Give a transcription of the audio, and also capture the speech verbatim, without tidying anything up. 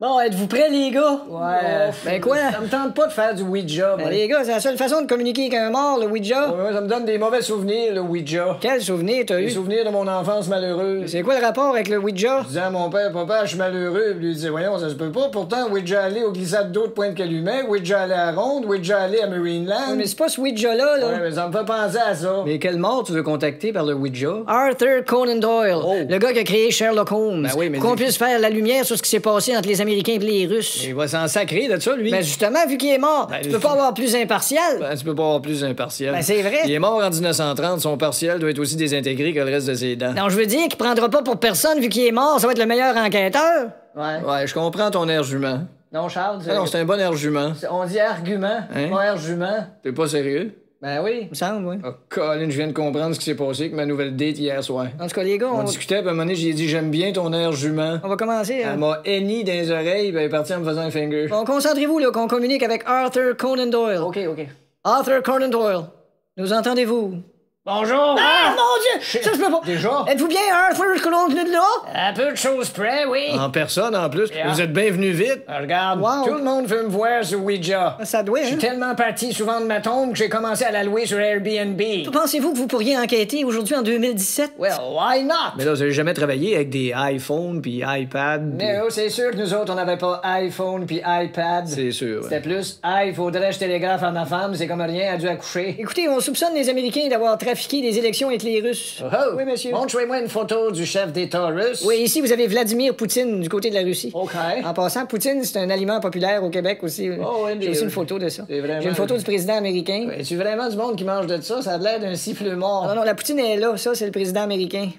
Bon, êtes-vous prêts, les gars? Ouais. Oh, ben quoi? Ça me tente pas de faire du Ouija. Ben, les gars, c'est la seule façon de communiquer avec un mort, le Ouija. Ouais, ça me donne des mauvais souvenirs, le Ouija. Quel souvenir t'as eu? Les souvenirs de mon enfance malheureuse. C'est quoi le rapport avec le Ouija? Je disais à mon père, papa, je suis malheureux. Puis lui disait, voyons, ça se peut pas. Pourtant, Ouija allait aux glissades d'eau de Pointe-Calumet, Ouija allait à Ronde, Ouija allait à Marineland. Ouais, mais c'est pas ce Ouija-là, là. Ouais, mais ça me fait penser à ça. Mais quel mort tu veux contacter par le Ouija? Arthur Conan Doyle. Oh. Le gars qui a créé Sherlock Holmes. Ben oui, mais qu'on puisse faire la lumière sur ce qui s'est passé entre les Américains et les Russes. Il va s'en sacrer de ça, lui. Mais ben justement, vu qu'il est mort, ben, tu peux pas avoir plus impartial. Ben, tu peux pas avoir plus impartial. Ben, c'est vrai. Il est mort en mille neuf cent trente, son partiel doit être aussi désintégré que le reste de ses dents. Non, je veux dire qu'il prendra pas pour personne, vu qu'il est mort, ça va être le meilleur enquêteur. Ouais. Ouais, je comprends ton argument. Non, Charles. Ah non, c'est un bon argument. On dit argument, hein? Pas argument. T'es pas sérieux? Ben oui, il me semble, oui. Oh, Colin, je viens de comprendre ce qui s'est passé avec ma nouvelle date hier soir. En tout cas, les gars, on... on discutait, puis à un moment donné, j'ai dit, j'aime bien ton air jument. On va commencer, hein? Elle m'a henni dans les oreilles, puis elle est partie en me faisant un finger. Bon, concentrez-vous, là, qu'on communique avec Arthur Conan Doyle. OK, OK. Arthur Conan Doyle, nous entendez-vous? Bonjour! Ah, ah! Mon Dieu! Shit. Ça, je peux pas... Déjà? Êtes-vous bien Arthur Conan Doyle là? Un peu de choses près, oui. En personne, en plus. Yeah. Vous êtes bien venu vite. Ah, regarde, wow. Tout le monde veut me voir sur Ouija. Ça doit, hein? Je suis tellement parti souvent de ma tombe que j'ai commencé à la louer sur Airbnb. Pensez-vous que vous pourriez enquêter aujourd'hui en deux mille dix-sept? Well, why not? Mais là, vous n'avez jamais travaillé avec des iPhones puis iPads. Pis... Mais oh, c'est sûr que nous autres, on n'avait pas iPhone puis iPad. C'est sûr. C'était ouais. Plus, ah, il faudrait que je télégraphe à ma femme, c'est comme rien, elle a dû accoucher. Écoutez, on soupçonne les Américains d'avoir très des élections avec les Russes. Oh. Oui, monsieur. Montrez-moi une photo du chef d'État russe. Oui, ici, vous avez Vladimir Poutine, du côté de la Russie. OK. En passant, Poutine, c'est un aliment populaire au Québec aussi. Oh, oui, j'ai aussi une photo de ça. Vraiment... J'ai une photo du président américain. Oui, c'est vraiment du monde qui mange de ça. Ça a l'air d'un sifflement. Non, non, la Poutine est là. Ça, c'est le président américain.